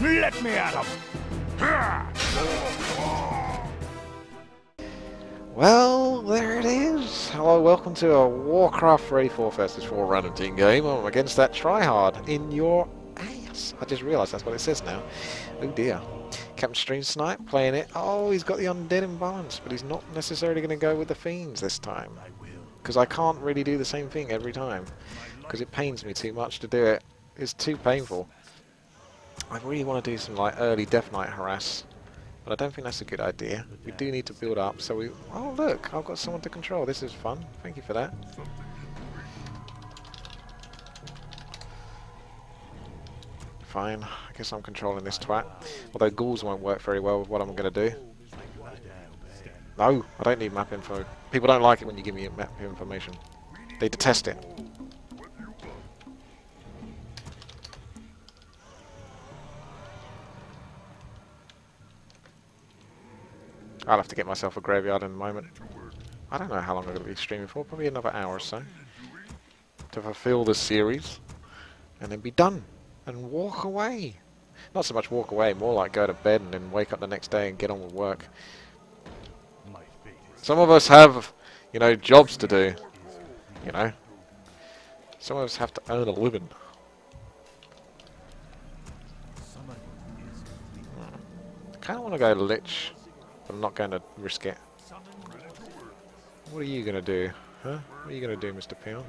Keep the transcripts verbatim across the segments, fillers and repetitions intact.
Let me at him! Well, there it is. Hello, welcome to a Warcraft three four versus four random team game. I'm against that tryhard in your ass. I just realised that's what it says now. Oh dear. Captain StreamSniped playing it. Oh, he's got the undead in balance, but he's not necessarily going to go with the fiends this time. Because I can't really do the same thing every time. Because it pains me too much to do it. It's too painful. I really want to do some like early Death Knight harass, but I don't think that's a good idea. We do need to build up, so we... Oh look, I've got someone to control. This is fun. Thank you for that. Fine, I guess I'm controlling this twat. Although ghouls won't work very well with what I'm going to do. No, I don't need map info. People don't like it when you give me map information. They detest it. I'll have to get myself a graveyard in a moment. I don't know how long I'm going to be streaming for, probably another hour or so. To fulfill this series. And then be done. And walk away. Not so much walk away, more like go to bed and then wake up the next day and get on with work. Some of us have, you know, jobs to do. You know. Some of us have to earn a living. I kind of want to go Lich. But I'm not going to risk it. What are you going to do? Huh? What are you going to do, Mister Peon?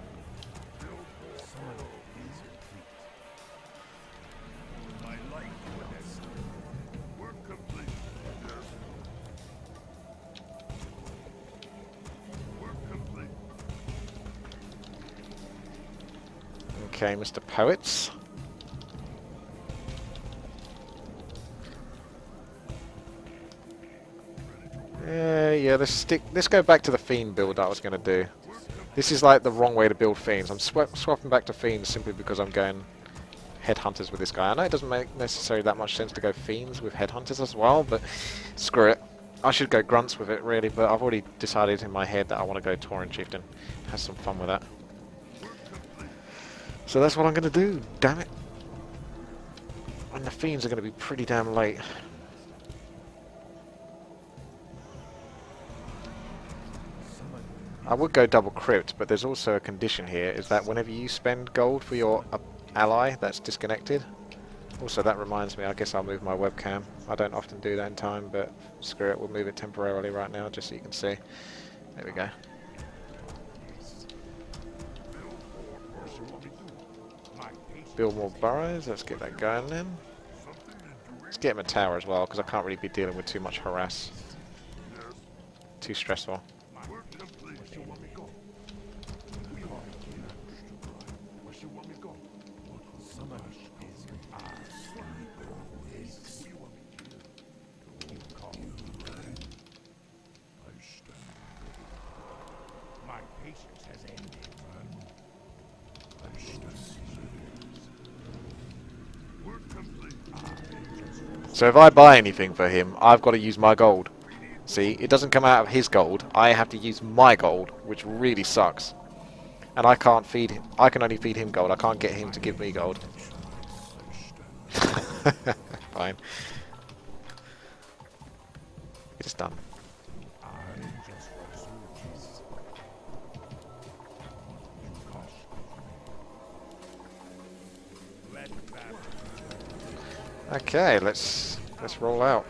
Okay, Mister Poets. Uh, yeah, let's stick. Let's go back to the fiend build that I was going to do. This is like the wrong way to build fiends. I'm sw swapping back to fiends simply because I'm going headhunters with this guy. I know it doesn't make necessarily that much sense to go fiends with headhunters as well, but screw it. I should go grunts with it really, but I've already decided in my head that I want to go Tauren Chieftain. Have some fun with that. So that's what I'm going to do. Damn it! And the fiends are going to be pretty damn late. I would go double crypt, but there's also a condition here, is that whenever you spend gold for your uh, ally that's disconnected. Also, that reminds me, I guess I'll move my webcam. I don't often do that in time, but screw it, we'll move it temporarily right now, just so you can see. There we go. Build more burrows, let's get that going then. Let's get him a tower as well, because I can't really be dealing with too much harass. Too stressful. So if I buy anything for him, I've got to use my gold. See, it doesn't come out of his gold. I have to use my gold, which really sucks. And I can't feed him. I can only feed him gold. I can't get him to give me gold. Fine. It's done. Okay, let's let's roll out.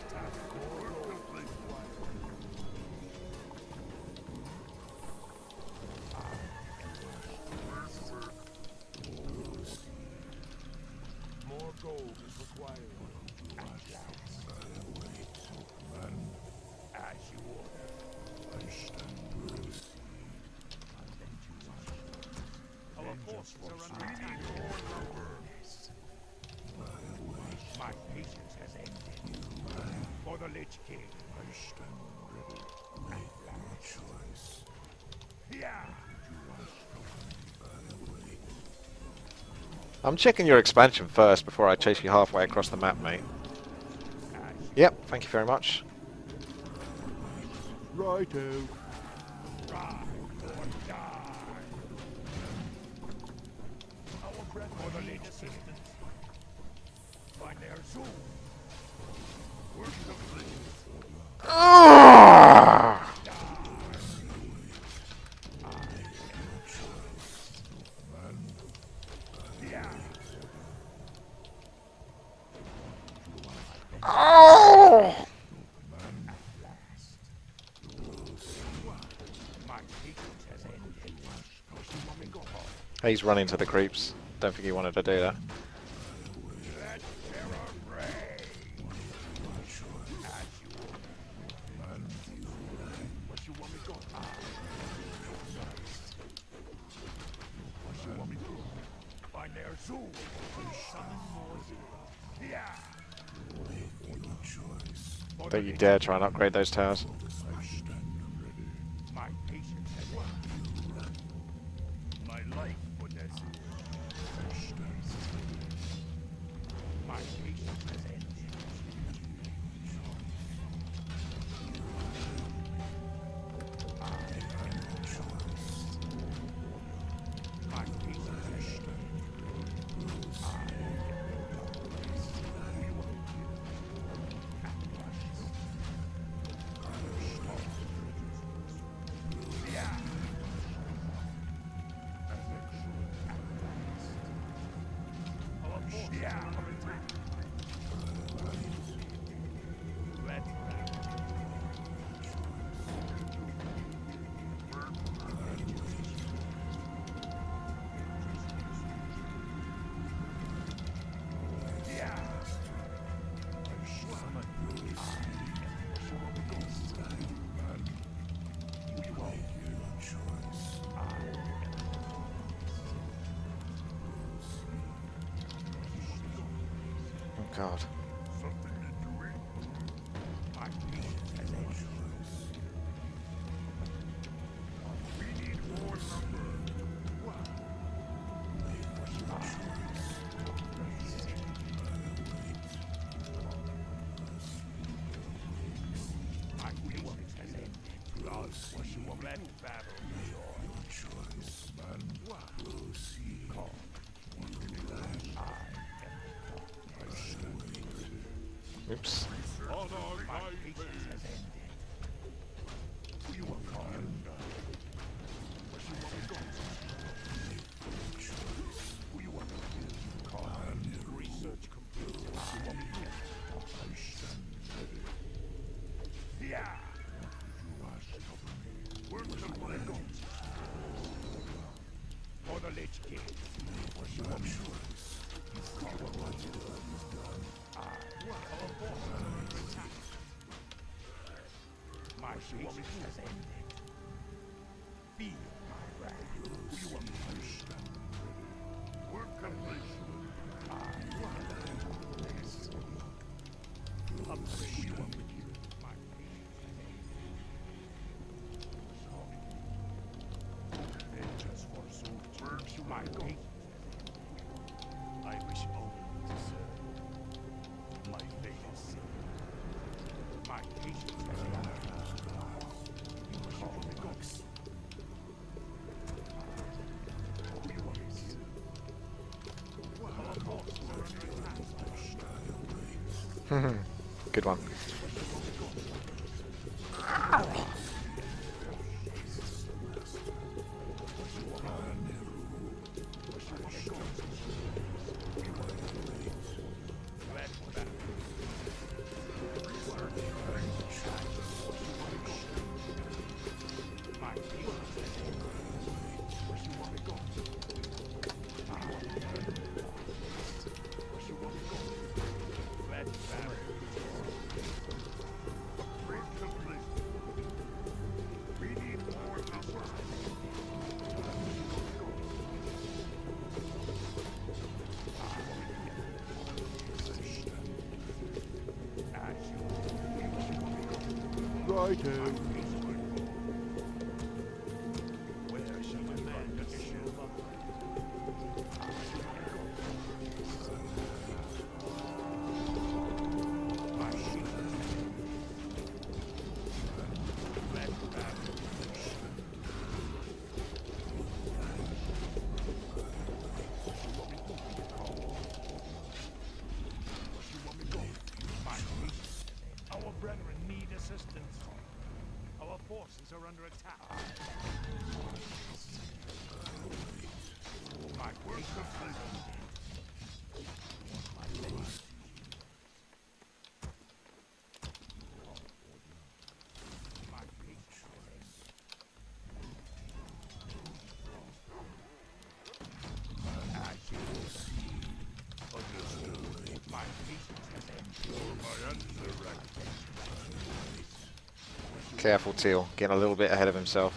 More gold is required. Our forces are under attack. My patience has ended. For the Lich King, I stand ready. Make your choice. Yeah. I'm checking your expansion first before I chase you halfway across the map, mate. Yep, thank you very much. Righto. Ride or die. Our breath for the Lich King. My name Ah! Oh! He's running to the creeps. Don't think he wanted to do that. Don't you dare try and upgrade those towers. God. Oops. Good one. I do. resistance. Our forces are under attack. My work completed. My patience. As you will see, understood. My patience has endured. My answer right. Careful, Teal. Getting a little bit ahead of himself.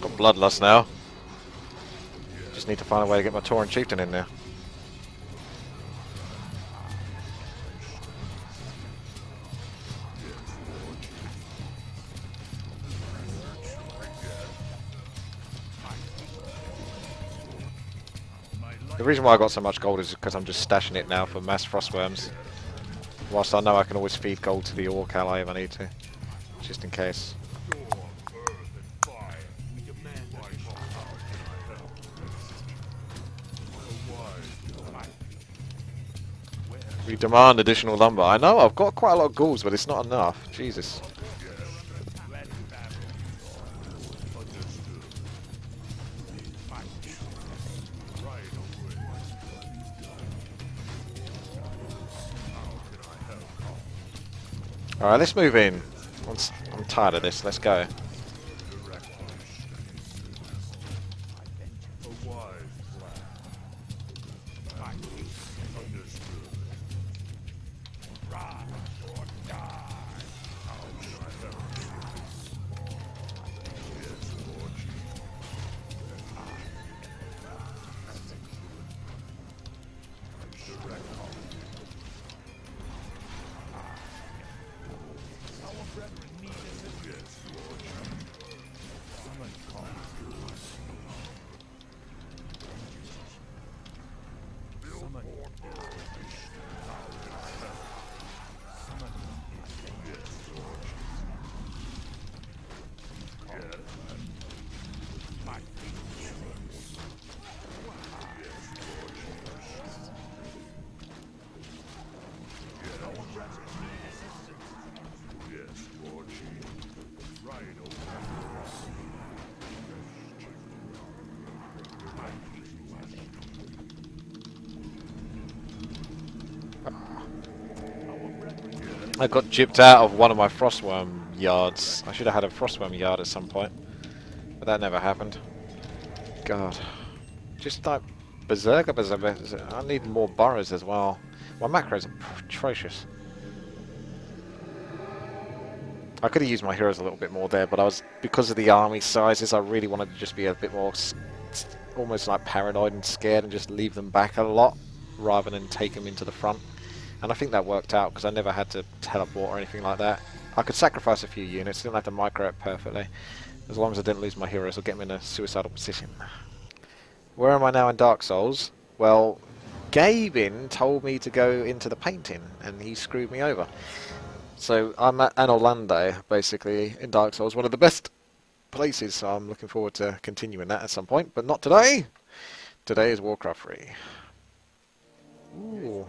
Got bloodlust now. Just need to find a way to get my Tauren Chieftain in there. The reason why I got so much gold is because I'm just stashing it now for mass frostworms. Whilst I know I can always feed gold to the orc ally if I need to, just in case. We demand additional lumber. I know I've got quite a lot of ghouls, but it's not enough. Jesus. Alright, let's move in. I'm tired of this, let's go. I got gypped out of one of my frostworm yards. I should have had a frostworm yard at some point, but that never happened. God, just like berserker, berserker. I need more burrows as well. My macros are atrocious. I could have used my heroes a little bit more there, but I was because of the army sizes. I really wanted to just be a bit more, almost like paranoid and scared, and just leave them back a lot rather than take them into the front. And I think that worked out because I never had to teleport or anything like that. I could sacrifice a few units, didn't have to micro it perfectly. As long as I didn't lose my heroes, I'll get them in a suicidal position. Where am I now in Dark Souls? Well, Gaben told me to go into the painting and he screwed me over. So I'm at Anor Londo, basically, in Dark Souls, one of the best places, so I'm looking forward to continuing that at some point, but not today. Today is Warcraft three. Ooh.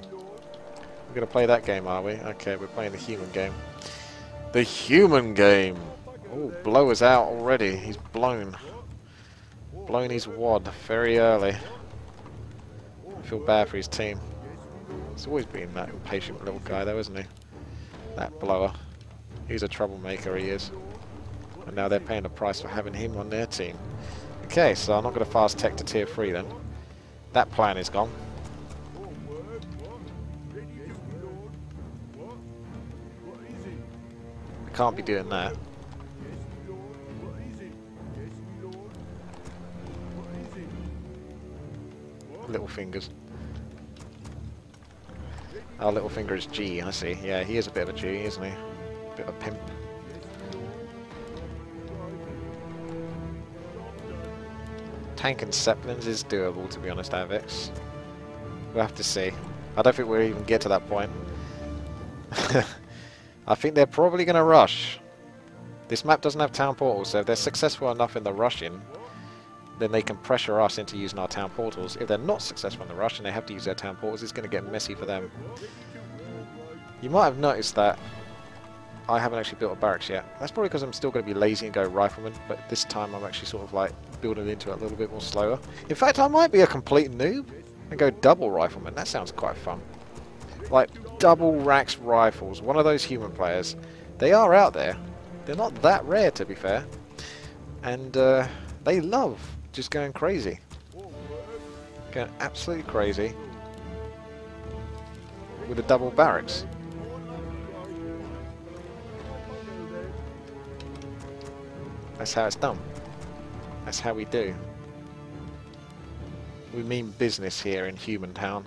We're going to play that game, are we? Okay, we're playing the human game. The human game! Oh, Blow is out already. He's blown. Blown his wad very early. I feel bad for his team. He's always been that impatient little guy though, isn't he? That Blower. He's a troublemaker, he is. And now they're paying the price for having him on their team. Okay, so I'm not going to fast tech to tier three then. That plan is gone. Can't be doing that. Little fingers. Our little finger is G, I see. Yeah, he is a bit of a G, isn't he? Bit of a pimp. Tank and Zeppelins is doable, to be honest, Avex. We'll have to see. I don't think we'll even get to that point. I think they're probably going to rush. This map doesn't have town portals, so if they're successful enough in the rush-in, then they can pressure us into using our town portals. If they're not successful in the rush and they have to use their town portals, it's going to get messy for them. You might have noticed that I haven't actually built a barracks yet. That's probably because I'm still going to be lazy and go rifleman, but this time I'm actually sort of like building into it a little bit more slower. In fact, I might be a complete noob and go double rifleman. That sounds quite fun. Like double racks rifles. One of those human players. They are out there. They're not that rare, to be fair. And uh, they love just going crazy. Going absolutely crazy with a double barracks. That's how it's done. That's how we do. We mean business here in Human Town.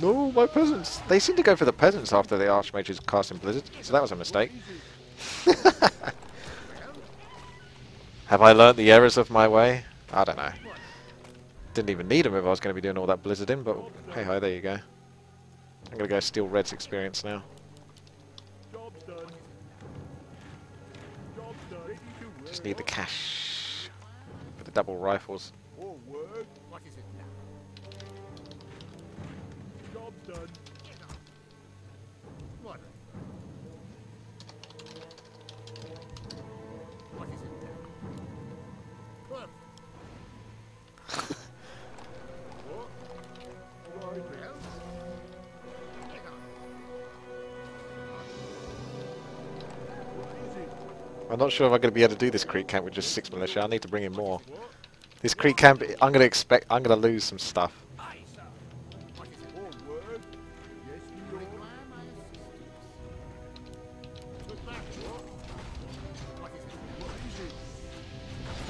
No, my peasants! They seem to go for the peasants after the Archmage is casting Blizzard, so that was a mistake. Have I learnt the errors of my way? I don't know. Didn't even need them if I was going to be doing all that blizzarding, but hey hi, there you go. I'm going to go steal Red's experience now. Just need the cash for the double rifles. I'm not sure if I'm going to be able to do this creek camp with just six militia. I need to bring in more. This creek camp, I'm going to expect, I'm going to lose some stuff.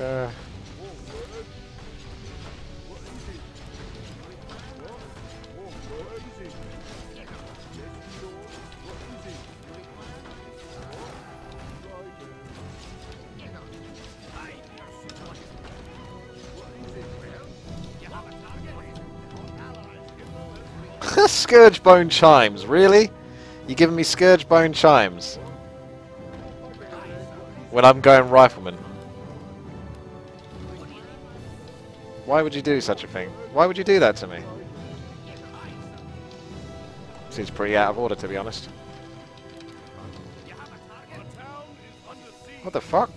Uh, Scourgebone chimes, really? You're giving me Scourgebone chimes when I'm going rifleman. Why would you do such a thing? Why would you do that to me? Seems pretty out of order, to be honest. What the fuck?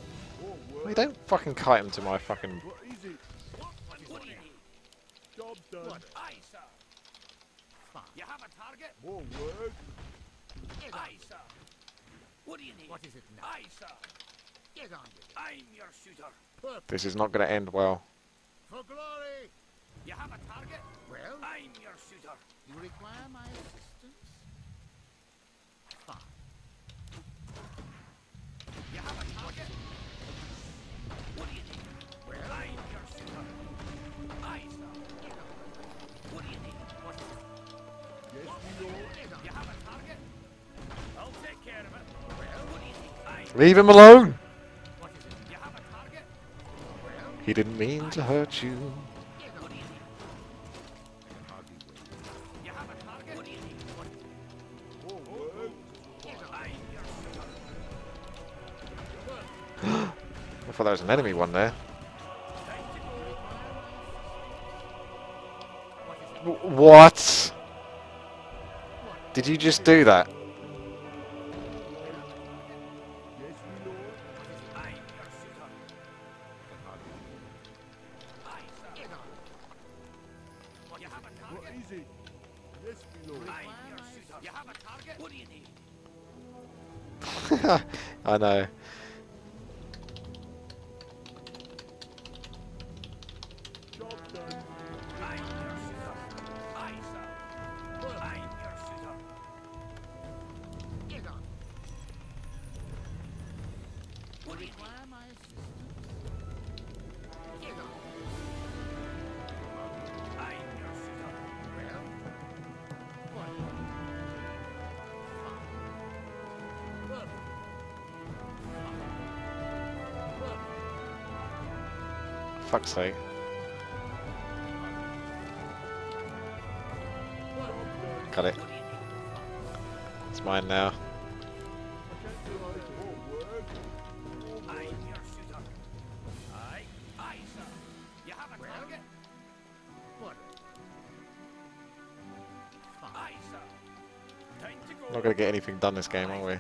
Well, you don't fucking kite him to my fucking... You have a target? More work? Aye, sir. What do you need? What is it now? Aye, sir. Get on with it. I'm your shooter. This is not going to end well. For glory! You have a target? Well, I'm your shooter. You require my assistance? Fine. You have a target? What do you need? Well, I'm your shooter. Aye, sir. Get on. What do you need? What is it? Leave him alone! He didn't mean to hurt you. I thought that was an enemy one there. W- what? Did you just do that? I know. Fuck's sake. Got it. It's mine now. Not gonna get anything done this game, are we?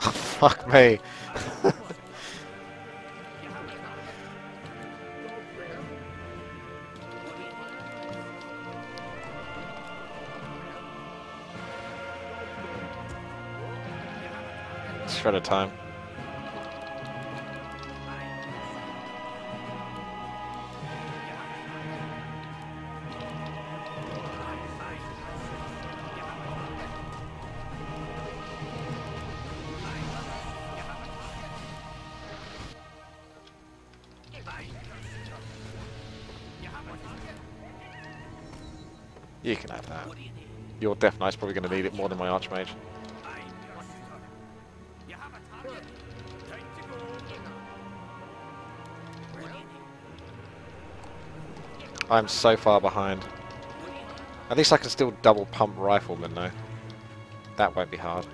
Fuck me. Shred of time. You can have that. Your Death Knight's probably going to need it more than my Archmage. I'm so far behind. At least I can still double pump Rifleman though. That won't be hard.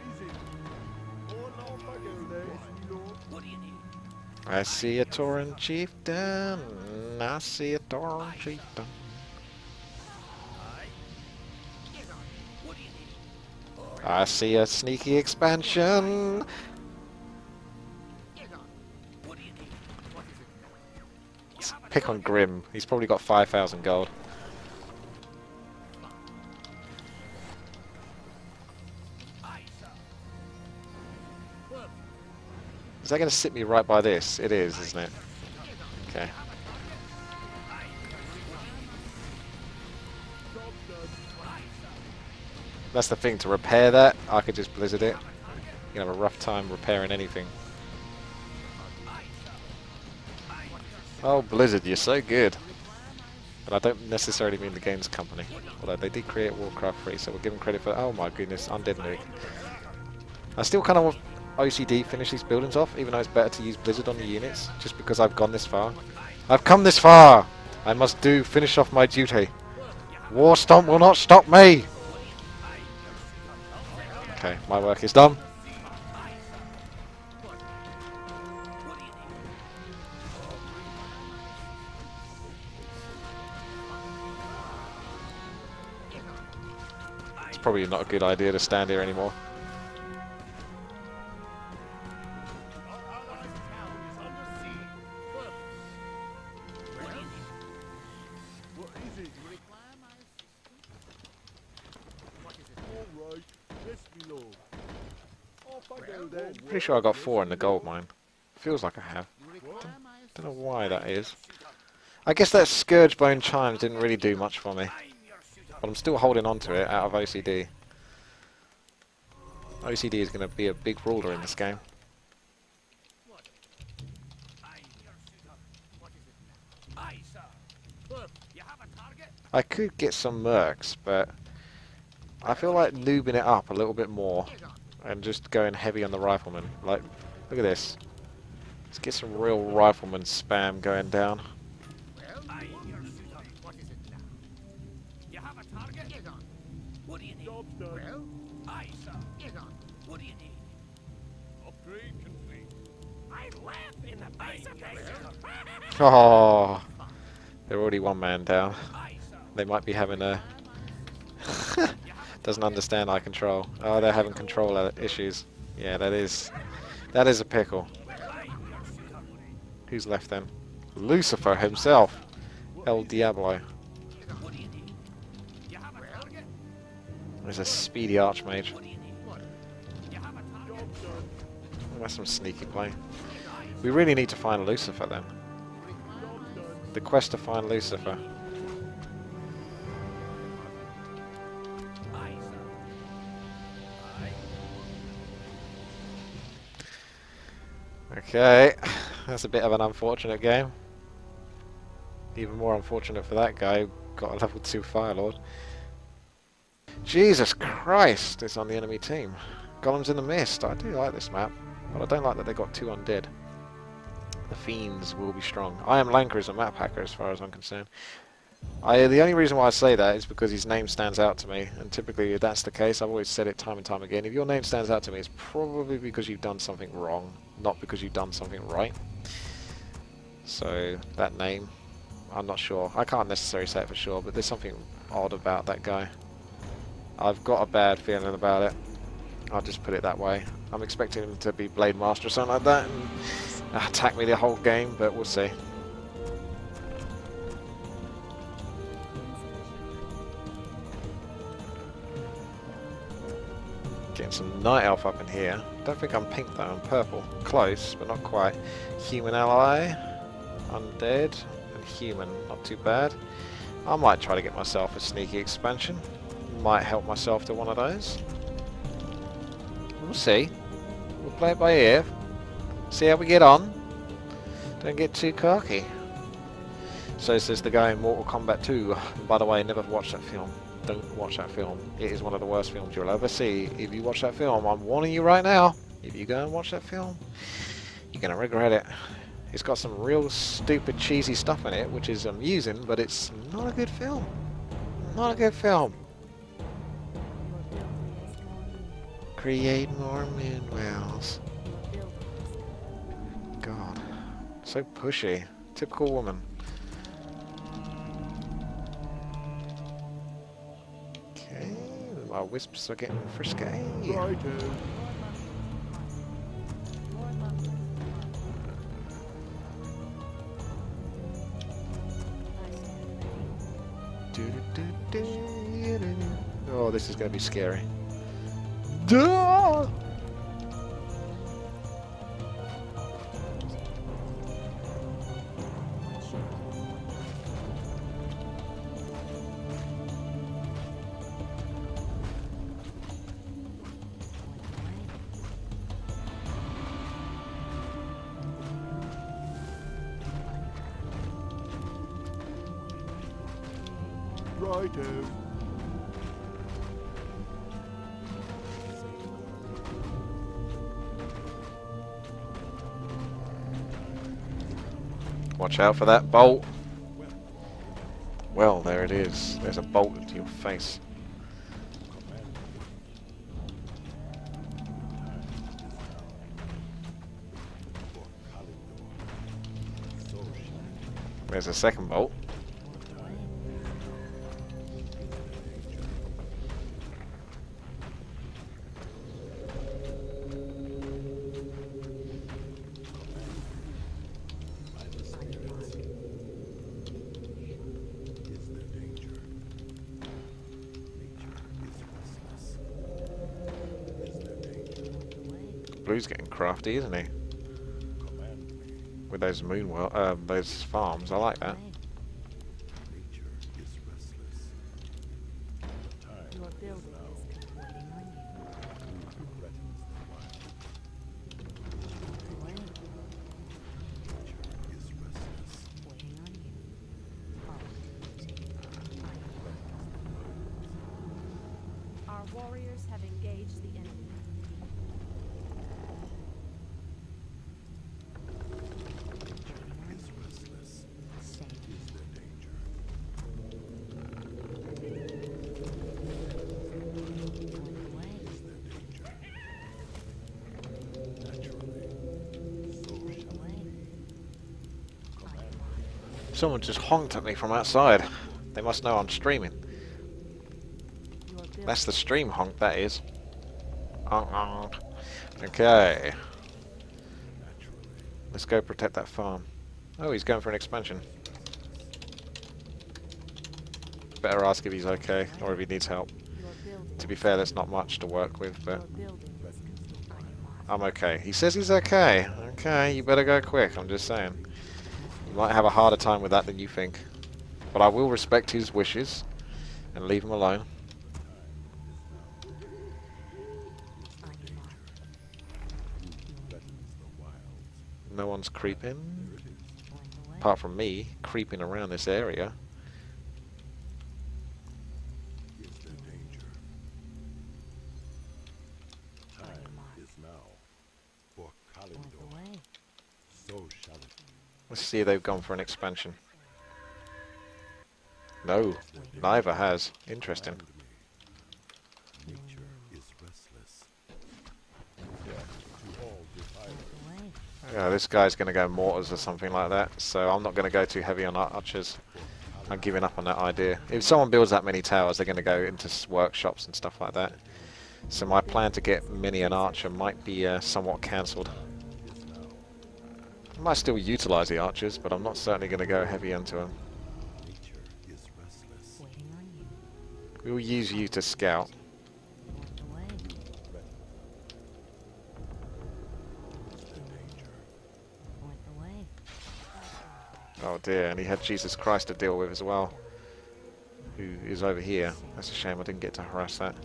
I see a Tauren Chieftain. I see a Tauren Chieftain. I see a sneaky expansion. Let's pick on Grim. He's probably got five thousand gold. Is that going to sit me right by this? It is, isn't it? Okay. That's the thing, to repair that, I could just blizzard it. You can have a rough time repairing anything. Oh, Blizzard, you're so good. And I don't necessarily mean the games company. Although they did create Warcraft three, so we'll give them credit for... Oh my goodness, Undead Nuke. I still kind of want O C D finish these buildings off, even though it's better to use Blizzard on the units, just because I've gone this far. I've come this far! I must do finish off my duty. War Stomp will not stop me! Okay, my work is done. It's probably not a good idea to stand here anymore. Pretty sure I got four in the gold mine. Feels like I have. Don't, don't know why that is. I guess that Scourgebone Chimes didn't really do much for me. But I'm still holding on to it out of O C D. O C D is going to be a big ruler in this game. I could get some mercs, but I feel like lubing it up a little bit more. And just going heavy on the Rifleman. Like, look at this. Let's get some real Rifleman spam going down. Oh, they're already one man down. They might be having a... Doesn't understand eye control. Oh, they're having control issues. Yeah, that is... That is a pickle. Who's left then? Lucifer himself! El Diablo. There's a speedy Archmage. Oh, that's some sneaky play. We really need to find Lucifer then. The quest to find Lucifer. Okay, that's a bit of an unfortunate game. Even more unfortunate for that guy who got a level two Firelord. Jesus Christ, it's on the enemy team. Golems in the Mist. I do like this map, but I don't like that they got two undead. The fiends will be strong. I Am Lanker is a map hacker as far as I'm concerned. I, the only reason why I say that is because his name stands out to me, and typically if that's the case, I've always said it time and time again, if your name stands out to me, it's probably because you've done something wrong, not because you've done something right. So that name, I'm not sure, I can't necessarily say it for sure, but there's something odd about that guy. I've got a bad feeling about it, I'll just put it that way. I'm expecting him to be Blademaster or something like that and attack me the whole game, but we'll see. Getting some Night Elf up in here. Don't think I'm pink though, I'm purple. Close, but not quite. Human ally, undead, and human. Not too bad. I might try to get myself a sneaky expansion. Might help myself to one of those. We'll see. We'll play it by ear. See how we get on. Don't get too cocky. So says the guy in Mortal Kombat two. And by the way, never watched that film. Don't watch that film. It is one of the worst films you'll ever see. If you watch that film, I'm warning you right now, if you go and watch that film, you're going to regret it. It's got some real stupid cheesy stuff in it, which is amusing, but it's not a good film. Not a good film. Create more moon wells. God. So pushy. Typical woman. Our wisps are getting frisky. Right. Oh, this is going to be scary. Duh! Watch out for that bolt. Well, there it is. There's a bolt into your face. There's a second bolt. Blue's getting crafty, isn't he? With those moon well, uh, those farms, I like that. Someone just honked at me from outside. They must know I'm streaming. That's the stream honk, that is. Okay. Let's go protect that farm. Oh, he's going for an expansion. Better ask if he's okay, or if he needs help. To be fair, there's not much to work with, but... I'm okay. He says he's okay. Okay, you better go quick, I'm just saying. You might have a harder time with that than you think. But I will respect his wishes and leave him alone. No one's creeping. Apart from me, creeping around this area. Let's see if they've gone for an expansion. No, neither has. Interesting. Yeah, this guy's going to go mortars or something like that, so I'm not going to go too heavy on archers. I'm giving up on that idea. If someone builds that many towers, they're going to go into workshops and stuff like that. So my plan to get mini and archer might be uh, somewhat cancelled. I might still utilise the archers, but I'm not certainly going to go heavy into them. We will use you to scout. Oh dear, and he had Jesus Christ to deal with as well, who is over here. That's a shame I didn't get to harass that.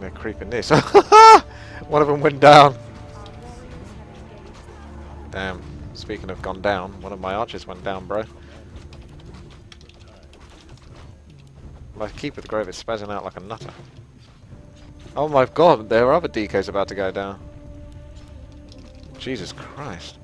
They're creeping this. One of them went down. Damn. Speaking of gone down, one of my archers went down, bro. My Keeper of the Grove is spazzing out like a nutter. Oh my god, there are other D Ks about to go down. Jesus Christ.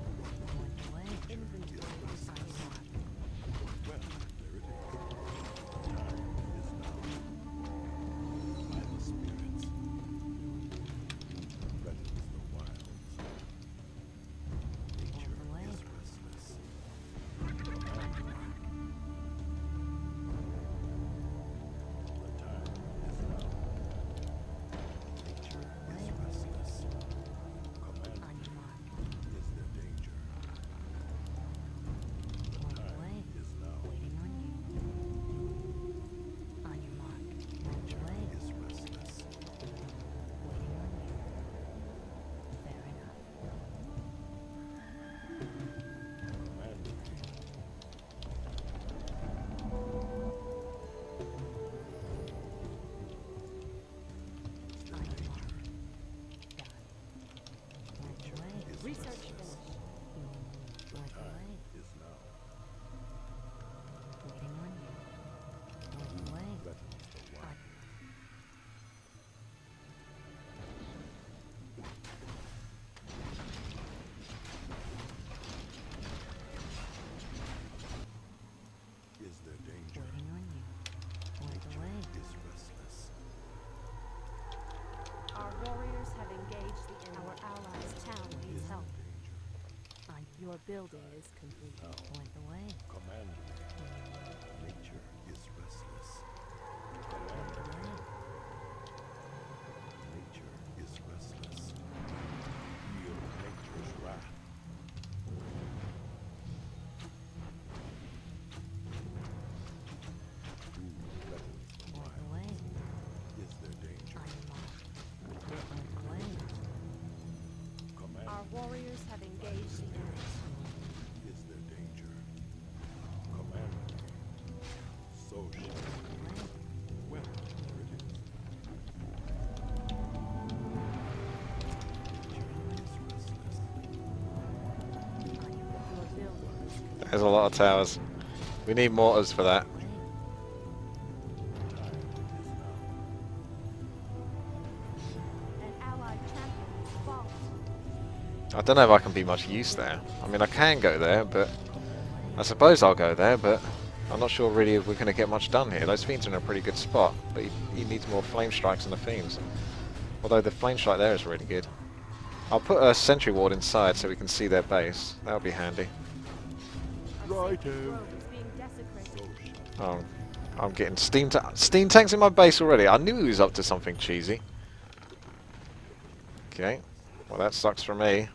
Your building is complete. Point the way. Command me. Nature is restless. Command me. Nature is restless. Feel nature's wrath. Point the way. Is there danger? Point the way. Command. Our warriors have engaged the enemy. There's a lot of towers. We need mortars for that. I don't know if I can be much use there. I mean, I can go there, but I suppose I'll go there, but I'm not sure really if we're going to get much done here. Those fiends are in a pretty good spot, but he, he needs more flame strikes than the fiends. Although the flame strike there is really good. I'll put a sentry ward inside so we can see their base. That'll be handy. Righto. Oh, I'm getting steam ta steam tanks in my base already. I knew he was up to something cheesy. Okay, well that sucks for me.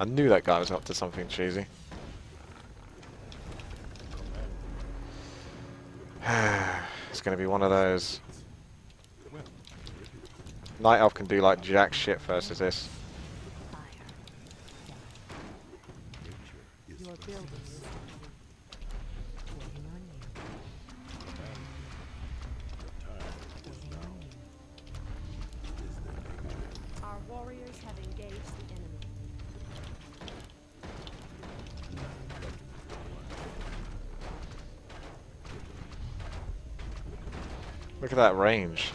I knew that guy was up to something cheesy. It's going to be one of those. Night Elf can do like jack shit versus this. Look at that range.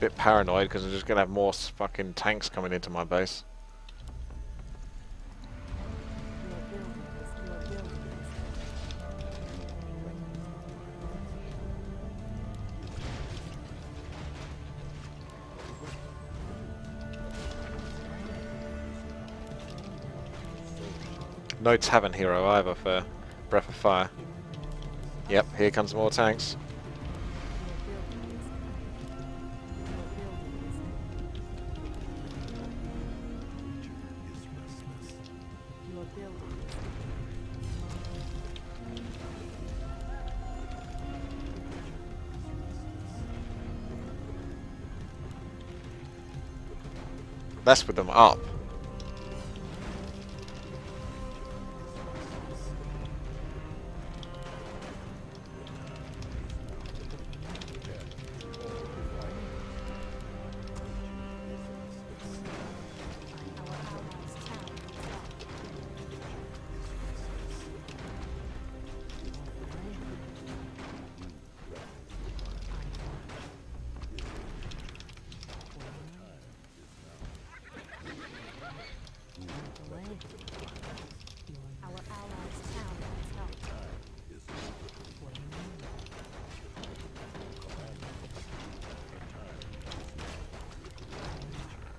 Bit paranoid because I'm just gonna have more fucking tanks coming into my base. No tavern hero either for Breath of Fire. Yep, here comes more tanks. That's with them up.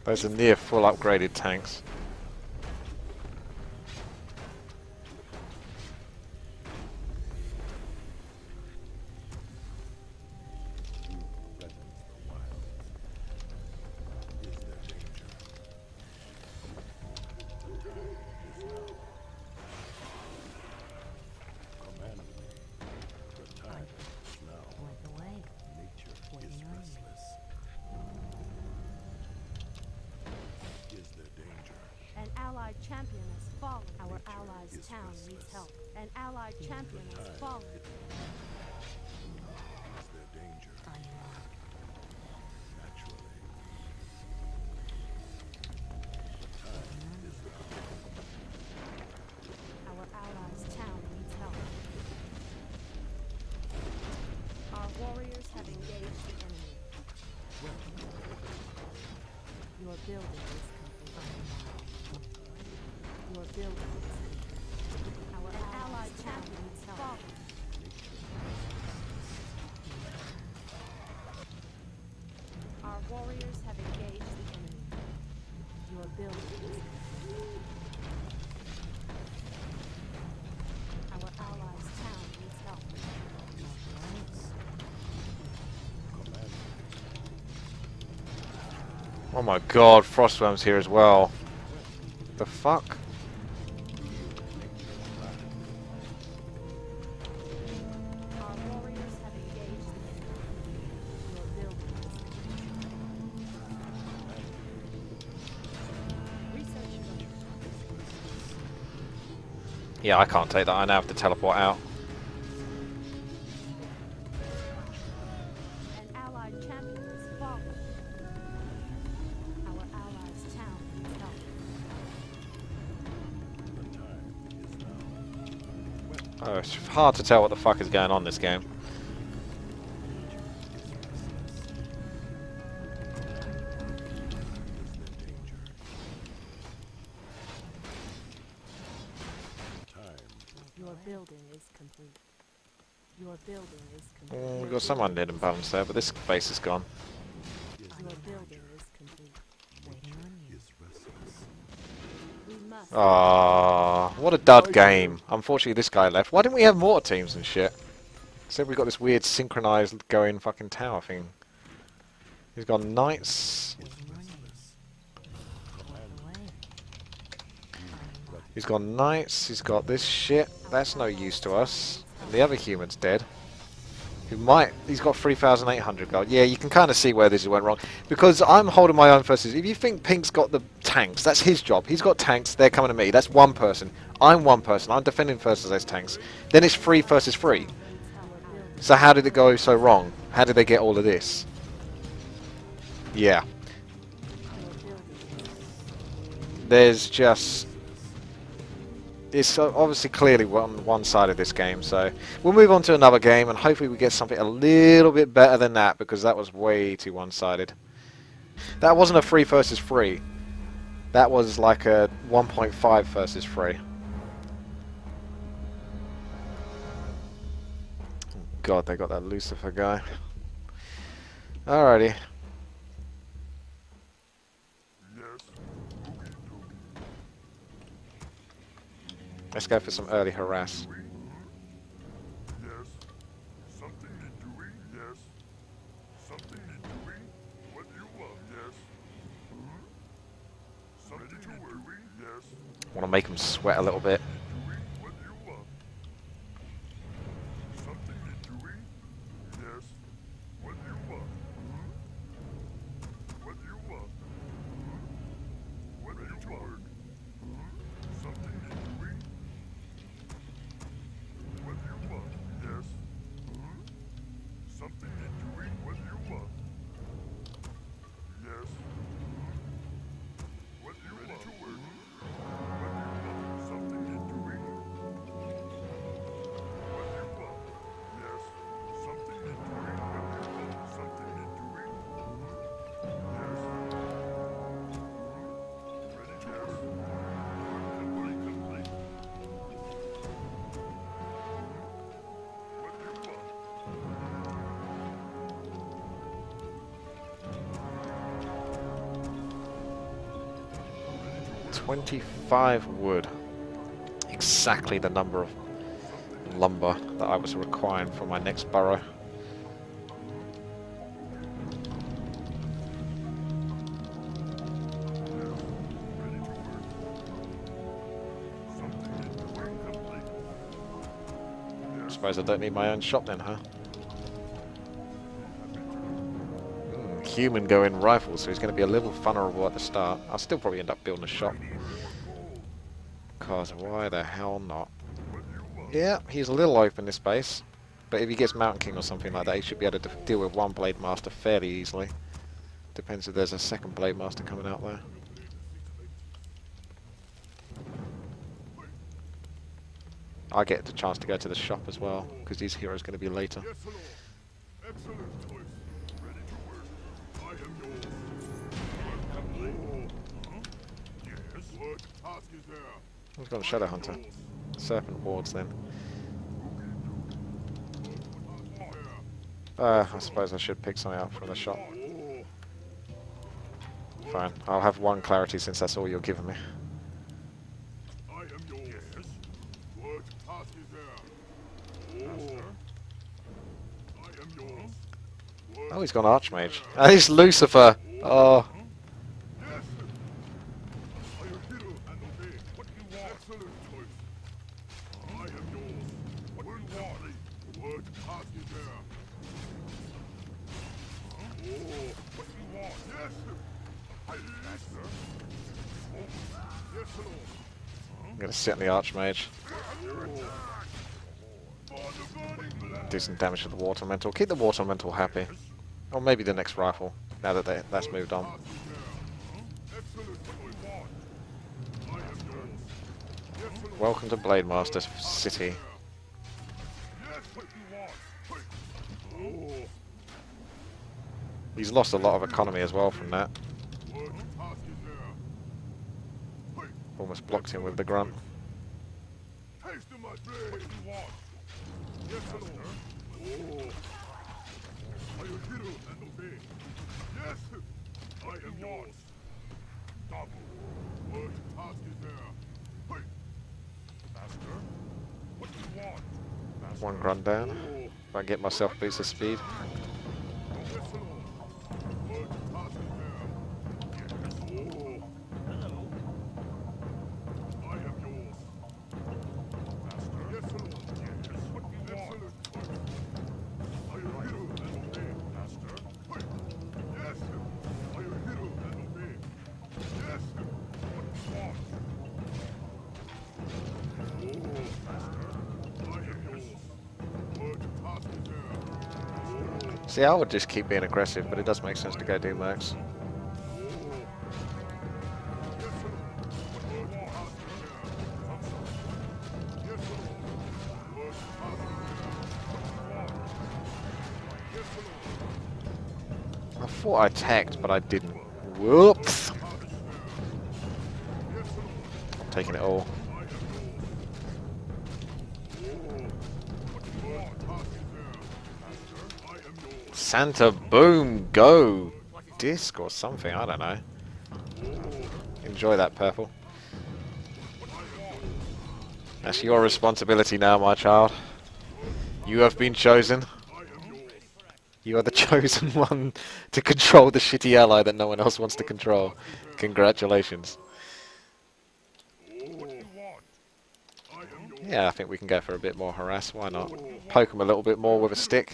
Those are near full upgraded tanks. Champion has fallen. Our allies' town needs help. An allied champion has fallen. Is there danger? Naturally. Our allies' town needs help. Our warriors have engaged the enemy. Your building is buildings. Our allied champions fall. Our warriors have engaged the enemy. Your buildings. Our allies' town needs help. Oh my god, Frostworm's here as well. The fuck? Yeah, I can't take that. I now have to teleport out. An allied champion has fallen. Our allies' town needs help. Oh, it's hard to tell what the fuck is going on this game. Someone did imbalance there, but this base is gone. Your building is complete. Waiting on you. We must. Aww, what a dud game. Unfortunately this guy left. Why didn't we have more teams and shit? Except we got this weird synchronized going fucking tower thing. He's gone knights. He's gone knights, he's got this shit. That's no use to us. And the other human's dead. Who might... He's got three thousand eight hundred gold. Yeah, you can kind of see where this went wrong. Because I'm holding my own versus... If you think Pink's got the tanks, that's his job. He's got tanks, they're coming to me. That's one person. I'm one person. I'm defending versus those tanks. Then it's three versus three. So how did it go so wrong? How did they get all of this? Yeah. There's just... It's obviously clearly on one side of this game, so we'll move on to another game and hopefully we get something a little bit better than that, because that was way too one-sided. That wasn't a three versus three. That was like a one point five versus three. Oh God, they got that Lucifer guy. Alrighty. Let's go for some early harass. Want to make them sweat a little bit. twenty-five wood. Exactly the number of lumber that I was requiring for my next burrow. I suppose I don't need my own shop then, huh? Human go in rifles, so he's going to be a little vulnerable at the start. I'll still probably end up building a shop. Because why the hell not? Yeah, he's a little open this base. But if he gets Mountain King or something like that, he should be able to deal with one Blademaster fairly easily. Depends if there's a second Blademaster coming out there. I get the chance to go to the shop as well, because these heroes are going to be later. He's got a Shadow Hunter. Serpent wards then. Uh, I suppose I should pick something up from the shop. Fine, I'll have one clarity since that's all you're giving me. Oh, he's gone Archmage. Oh, it's Lucifer! Oh. Sit on the Archmage. Do some damage to the Water Mental. Keep the Water Mental happy. Or maybe the next rifle, now that they, that's moved on. Welcome to Blademaster City. He's lost a lot of economy as well from that. Almost blocked him with the grunt. One run down. If I get myself a piece of speed. See, I would just keep being aggressive, but it does make sense to go do Mercs. I thought I tagged, but I didn't. Whoops! I'm taking it all. Santa Boom Go Disc or something, I don't know. Enjoy that purple. That's your responsibility now, my child. You have been chosen. You are the chosen one to control the shitty ally that no one else wants to control. Congratulations. Yeah, I think we can go for a bit more harass, why not? Poke him a little bit more with a stick.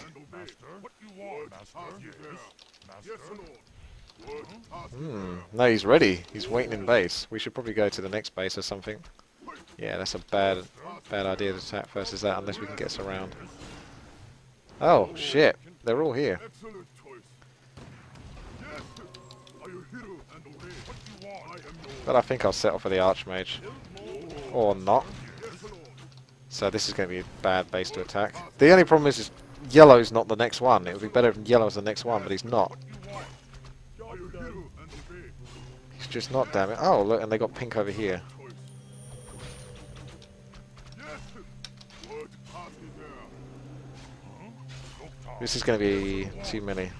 Hmm, no, he's ready. He's waiting in base. We should probably go to the next base or something. Yeah, that's a bad bad idea to attack versus that unless we can get surround. Oh, shit. They're all here. But I think I'll settle for the Archmage. Or not. So this is going to be a bad base to attack. The only problem is... is Yellow's not the next one. It would be better if Yellow's the next one, but he's not. He's just not, damn it. Oh, look, and they got pink over here. This is going to be too many.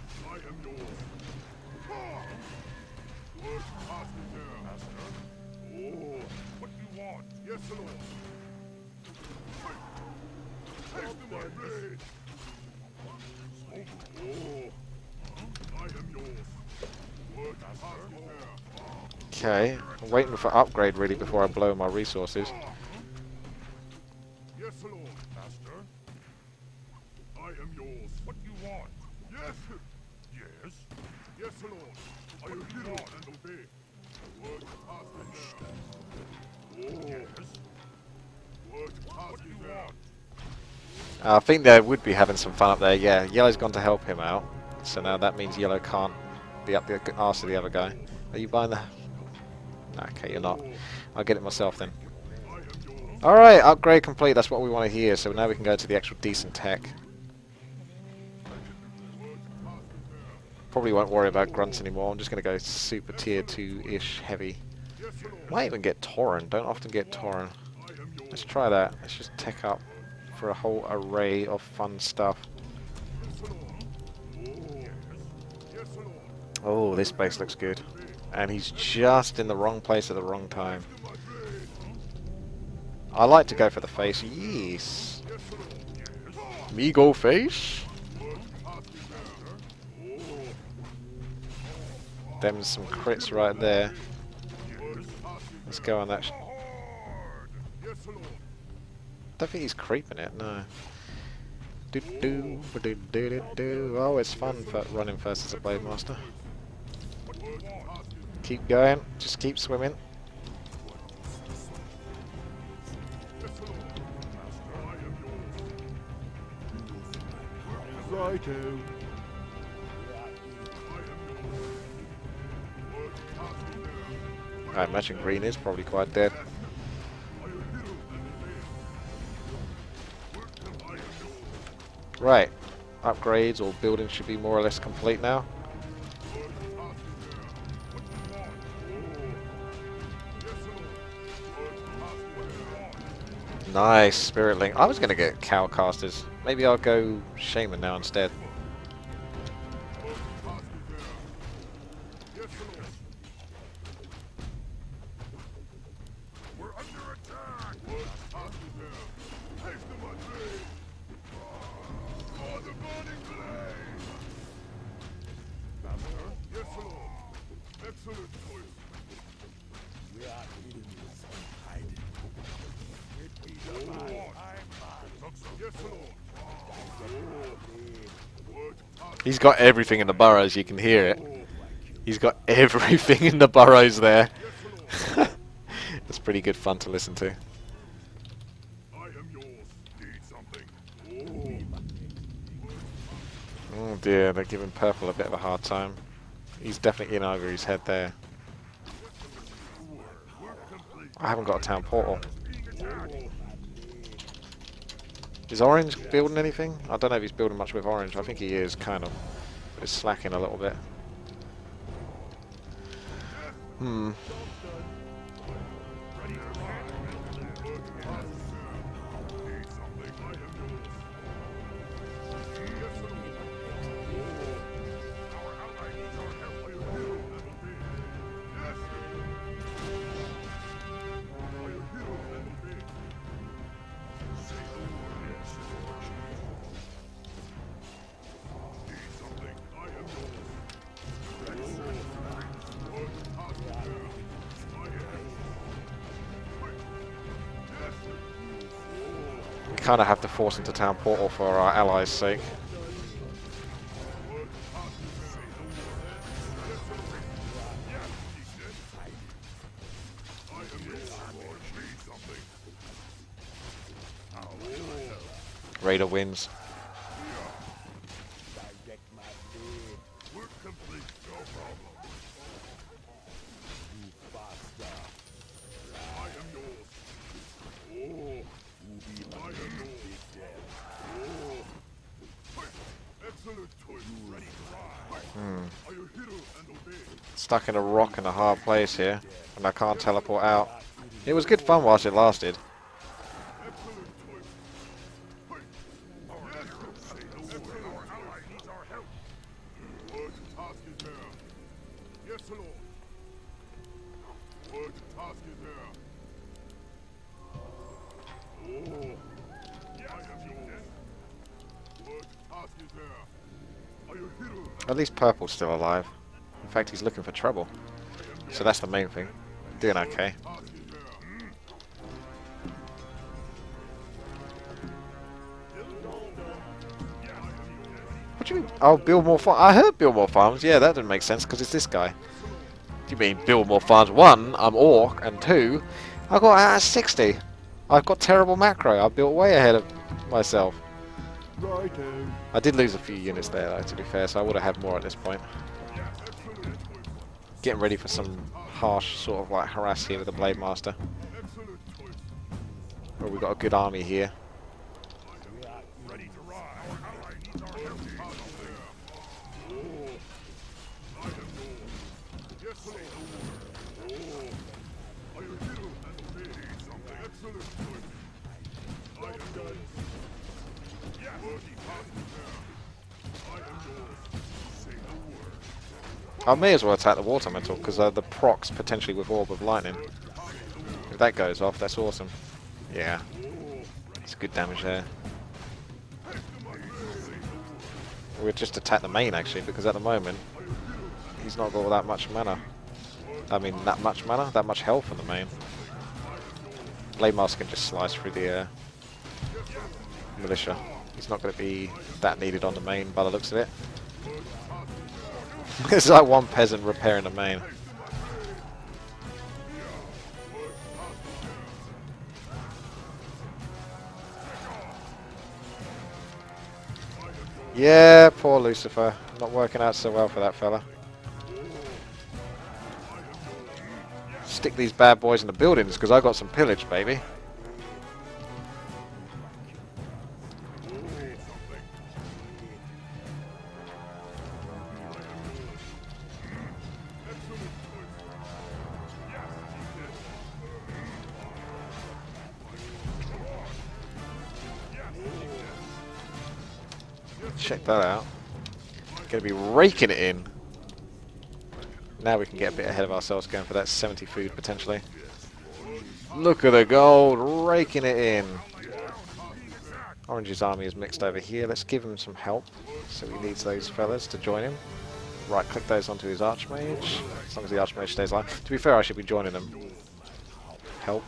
Okay, I'm waiting for upgrade really before I blow my resources. Yes, Lord, Master. I am yours. What do you want? Yes. Yes. Yes, Lord. I will hear and obey. Work past there. Yes. Work past there. I think they would be having some fun up there. Yeah, Yellow's gone to help him out, so now that means Yellow can't be up the arse of the other guy. Are you buying the? Okay, you're not. I'll get it myself then. Alright, upgrade complete. That's what we want to hear. So now we can go to the actual decent tech. Probably won't worry about grunts anymore. I'm just going to go super tier two-ish heavy. Might even get Tauren. Don't often get Tauren. Let's try that. Let's just tech up for a whole array of fun stuff. Oh, this base looks good. And he's just in the wrong place at the wrong time. I like to go for the face. Yes. Me go face? Them's some crits right there. Let's go on that. Sh Don't think he's creeping it, no. Do do do do do. Oh, it's fun for running first as a Blademaster. Keep going, just keep swimming. Righto. I imagine green is probably quite dead. Right, upgrades or building should be more or less complete now. Nice, Spirit Link. I was going to get Cowcasters. Maybe I'll go Shaman now instead. He's got everything in the burrows, you can hear it. He's got everything in the burrows there. That's pretty good fun to listen to. Oh dear, they're giving Purple a bit of a hard time. He's definitely in over his head there. I haven't got a town portal. Is Orange building anything? I don't know if he's building much with Orange. I think he is, kind of. It's slacking a little bit. Hmm. Kind of have to force into town portal for our allies' sake. Raider wins. Stuck in a rock in a hard place here, and I can't teleport out. It was good fun whilst it lasted. At least Purple's still alive. In fact, he's looking for trouble, so that's the main thing. Doing okay. What do you mean? Oh, build more farms. I heard build more farms. Yeah, that didn't make sense because it's this guy. You mean build more farms? One, I'm Orc, and two, I got out of sixty. I've got terrible macro. I built way ahead of myself. I did lose a few units there, though, to be fair, so I would have had more at this point. Getting ready for some harsh sort of like harass here with the Blademaster. Well, we've got a good army here. I may as well attack the Water Mantle because uh, the procs potentially with Orb of Lightning. If that goes off, that's awesome. Yeah, it's good damage there. We'll just attack the main actually because at the moment he's not got all that much mana. I mean, that much mana, that much health on the main. Blademaster can just slice through the uh, militia. He's not going to be that needed on the main by the looks of it. It's like one peasant repairing a main. Yeah, poor Lucifer. Not working out so well for that fella. Stick these bad boys in the buildings because I got some pillage, baby. Check that out. Gonna be raking it in. Now we can get a bit ahead of ourselves going for that seventy food potentially. Look at the gold, raking it in. Orange's army is mixed over here. Let's give him some help. So he needs those fellas to join him. Right, click those onto his Archmage. As long as the Archmage stays alive. To be fair, I should be joining them. Help.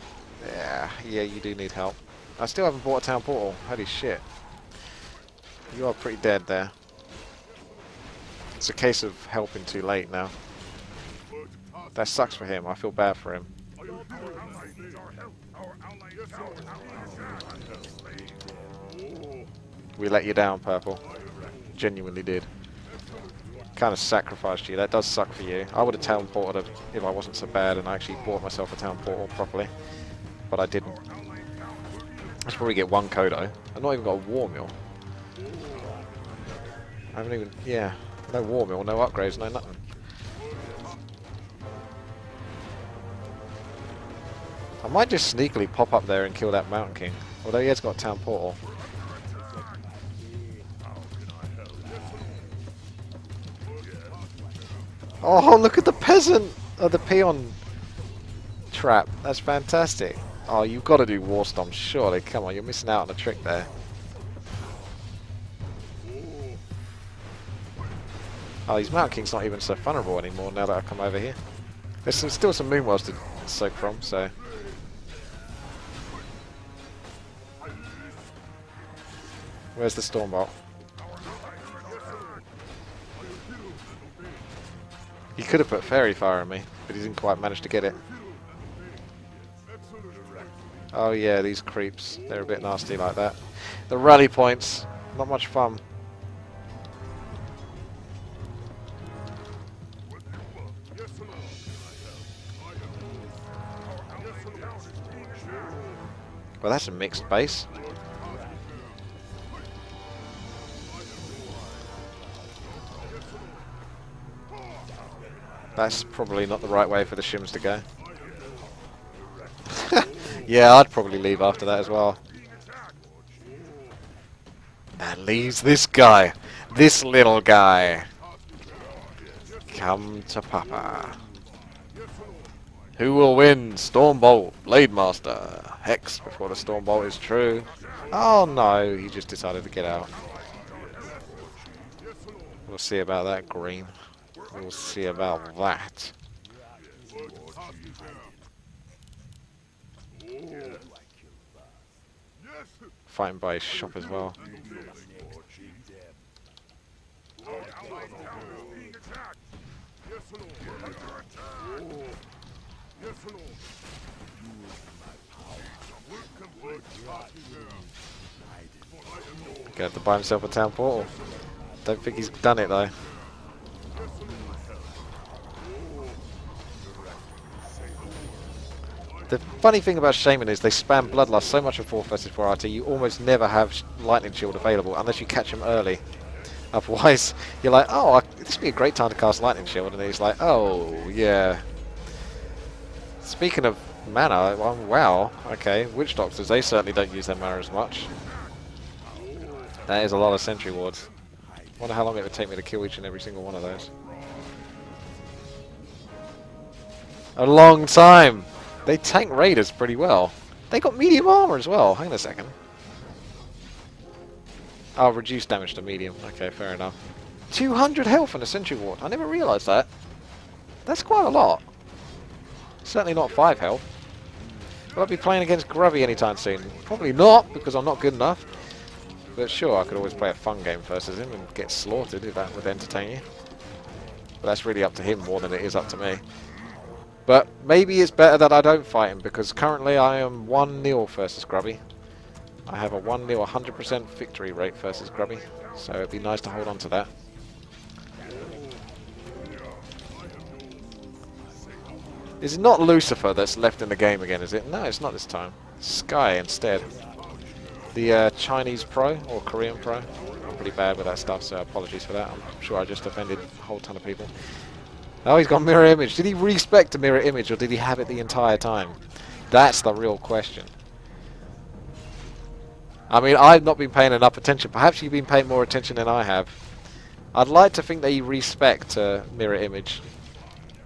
Yeah, yeah, you do need help. I still haven't bought a town portal. Holy shit. You are pretty dead there. It's a case of helping too late now. That sucks for him. I feel bad for him. We let you down, Purple. Genuinely did. Kind of sacrificed you. That does suck for you. I would have town ported if I wasn't so bad and I actually bought myself a town portal properly. But I didn't. I should probably get one Kodo. I've not even got a war mill. I haven't even... yeah. No war mill, no upgrades, no nothing. I might just sneakily pop up there and kill that Mountain King. Although he has got a town portal. Oh, look at the peasant! Oh, the peon trap. That's fantastic. Oh, you've got to do war stomp, surely. Come on, you're missing out on a trick there. Oh, these Mountain King's not even so vulnerable anymore now that I've come over here. There's some, still some Moonwells to soak from, so... where's the Stormbolt? He could have put Fairy Fire on me, but he didn't quite manage to get it. Oh yeah, these creeps. They're a bit nasty like that. The rally points. Not much fun. Well, that's a mixed base. That's probably not the right way for the shims to go. Yeah, I'd probably leave after that as well. And leaves this guy. This little guy. Come to Papa. Who will win? Stormbolt, Blademaster, Hex before the Stormbolt is true. Oh no, he just decided to get out. We'll see about that, Green. We'll see about that. Fighting by his shop as well. Gonna have to buy himself a town portal. Don't think he's done it though. The funny thing about Shaman is they spam Bloodlust so much in four versus four R T, you almost never have Lightning Shield available unless you catch them early. Otherwise, you're like, oh, this would be a great time to cast Lightning Shield, and he's like, oh, yeah. Speaking of mana, well, wow, okay, Witch Doctors, they certainly don't use their mana as much. That is a lot of Sentry Wards. Wonder how long it would take me to kill each and every single one of those. A long time! They tank raiders pretty well. They got medium armor as well. Hang on a second. Oh, reduce damage to medium. Okay, fair enough. two hundred health on a Sentry Ward. I never realised that. That's quite a lot. Certainly not five health. Will I be playing against Grubby anytime soon? Probably not, because I'm not good enough. But sure, I could always play a fun game versus him and get slaughtered if that would entertain you. But that's really up to him more than it is up to me. But maybe it's better that I don't fight him, because currently I am one nil versus Grubby. I have a one nil one hundred percent victory rate versus Grubby, so it'd be nice to hold on to that. It's not Lucifer that's left in the game again, is it? No, it's not this time. Sky instead. The uh, Chinese pro, or Korean pro. I'm pretty bad with that stuff, so apologies for that. I'm sure I just offended a whole ton of people. Oh, he's got mirror image. Did he respect a mirror image, or did he have it the entire time? That's the real question. I mean, I've not been paying enough attention. Perhaps you've been paying more attention than I have. I'd like to think that he respects a mirror image.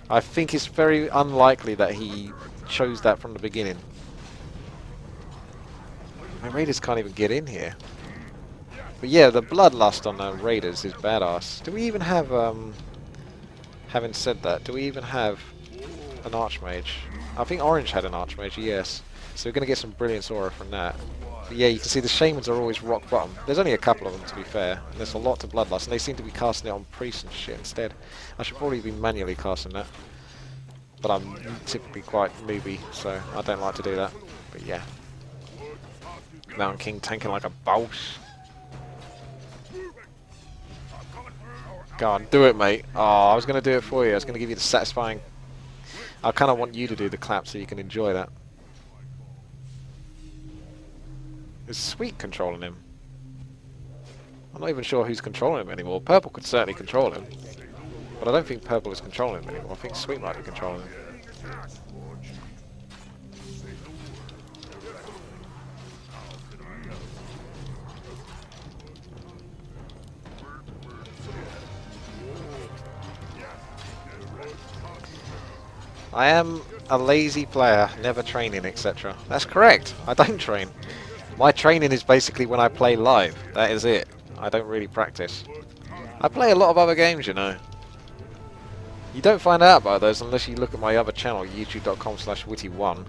I think it's very unlikely that he chose that from the beginning. My raiders can't even get in here. But yeah, the bloodlust on the raiders is badass. Do we even have... um? Having said that, do we even have an Archmage? I think Orange had an Archmage, yes. So we're going to get some brilliant aura from that. But yeah, you can see the Shamans are always rock bottom. There's only a couple of them, to be fair. And there's a lot to Bloodlust, and they seem to be casting it on priests and shit instead. I should probably be manually casting that. But I'm typically quite moody, so I don't like to do that. But yeah. Mountain King tanking like a boss. Go on, do it, mate. Oh, I was going to do it for you. I was going to give you the satisfying... I kind of want you to do the clap so you can enjoy that. Is Sweet controlling him? I'm not even sure who's controlling him anymore. Purple could certainly control him. But I don't think Purple is controlling him anymore. I think Sweet might be controlling him. I am a lazy player, never training, et cetera. That's correct. I don't train. My training is basically when I play live. That is it. I don't really practice. I play a lot of other games, you know. You don't find out about those unless you look at my other channel, youtube dot com slash witty one.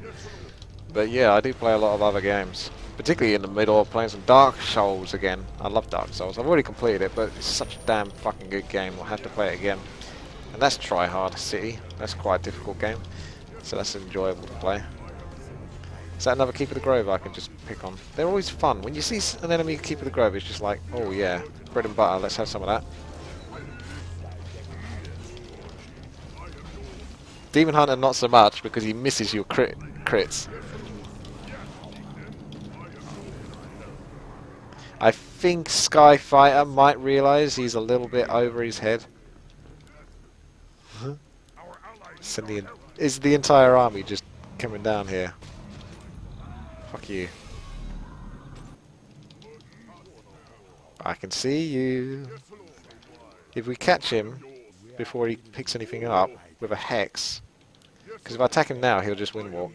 But yeah, I do play a lot of other games. Particularly in the middle, playing some Dark Souls again. I love Dark Souls. I've already completed it, but it's such a damn fucking good game. I'll have to play it again. And that's Try Hard City. That's quite a difficult game. So that's enjoyable to play. Is that another Keeper of the Grove I can just pick on? They're always fun. When you see an enemy Keeper of the Grove, it's just like, oh yeah, bread and butter, let's have some of that. Demon Hunter not so much, because he misses your crit crits. I think Sky Fighter might realise he's a little bit over his head. Send the, is the entire army just coming down here? Fuck you. I can see you. If we catch him before he picks anything up with a hex, because if I attack him now, he'll just win walk.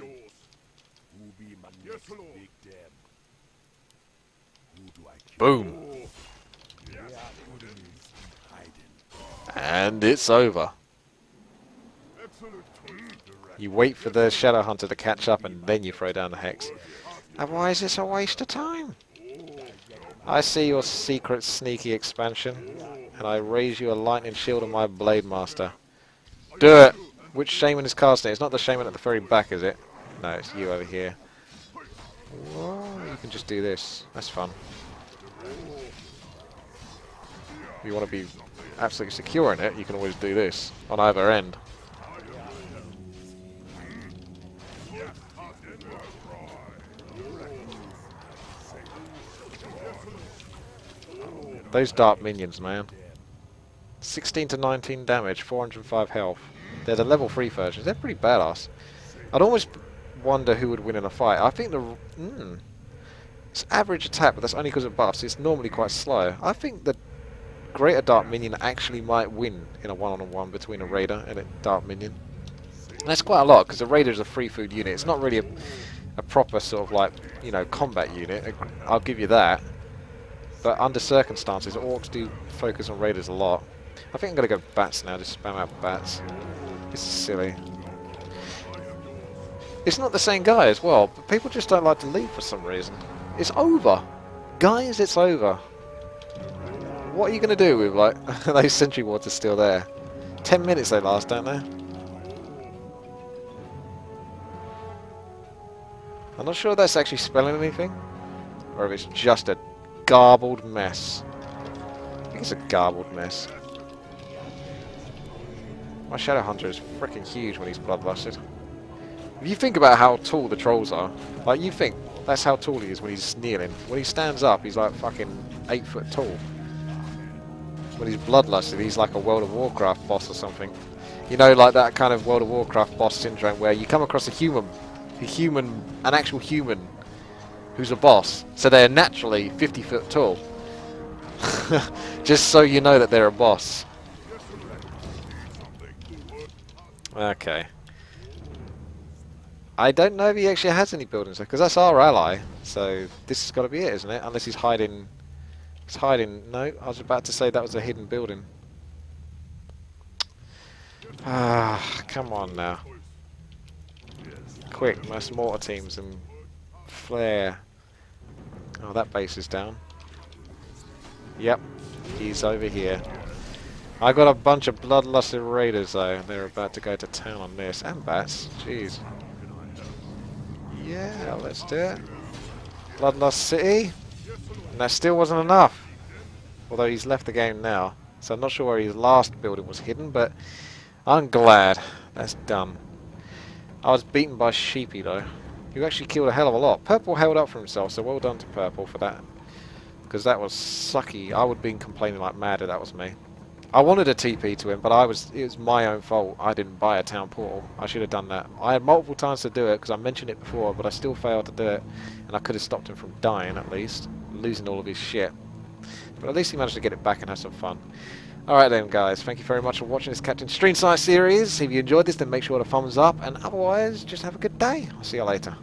Boom! And it's over. You wait for the Shadow Hunter to catch up and then you throw down the hex. Otherwise it's a waste of time. I see your secret sneaky expansion, and I raise you a lightning shield on my Blademaster. Do it! Which Shaman is casting it? It's not the Shaman at the very back, is it? No, it's you over here. Whoa, you can just do this. That's fun. If you want to be absolutely secure in it, you can always do this on either end. Those dark minions, man. sixteen to nineteen damage, four hundred five health. They're the level three versions. They're pretty badass. I'd almost wonder who would win in a fight. I think the... Mm, it's average attack, but that's only because of buffs. It's normally quite slow. I think the greater dark minion actually might win in a one-on-one between a raider and a dark minion. And that's quite a lot, because the raider is a free food unit. It's not really a, a proper sort of like, you know, combat unit. I'll give you that. But under circumstances, orcs do focus on raiders a lot. I think I'm going to go bats now, just spam out bats. This is silly. It's not the same guy as well, but people just don't like to leave for some reason. It's over! Guys, it's over! What are you going to do with, like, those sentry wards are still there? Ten minutes they last, don't they? I'm not sure if that's actually spelling anything, or if it's just a garbled mess. I think it's a garbled mess. My Shadow Hunter is freaking huge when he's bloodlusted. If you think about how tall the trolls are, like, you think that's how tall he is when he's kneeling. When he stands up, he's like fucking eight foot tall. When he's bloodlusted, he's like a World of Warcraft boss or something. You know, like that kind of World of Warcraft boss syndrome where you come across a human, a human, an actual human, who's a boss, so they're naturally fifty foot tall. Just so you know that they're a boss. Okay. I don't know if he actually has any buildings, because that's our ally, so this has got to be it, isn't it? Unless he's hiding... He's hiding... No, I was about to say that was a hidden building. Ah, come on now. Quick, mass mortar teams and... Flare. Oh, that base is down. Yep, he's over here. I got a bunch of bloodlusted raiders though. They're about to go to town on this. And bats. Jeez. Yeah, let's do it. Bloodlust City. And that still wasn't enough. Although he's left the game now. So I'm not sure where his last building was hidden, but I'm glad. That's done. I was beaten by Sheepy though. You actually killed a hell of a lot. Purple held up for himself, so well done to Purple for that. Because that was sucky. I would have been complaining like mad if that was me. I wanted a T P to him, but I was it was my own fault. I didn't buy a town portal. I should have done that. I had multiple times to do it, because I mentioned it before, but I still failed to do it. And I could have stopped him from dying, at least. Losing all of his shit. But at least he managed to get it back and have some fun. Alright then, guys. Thank you very much for watching this Captain StreamSniped series. If you enjoyed this, then make sure to thumbs up. And otherwise, just have a good day. I'll see you later.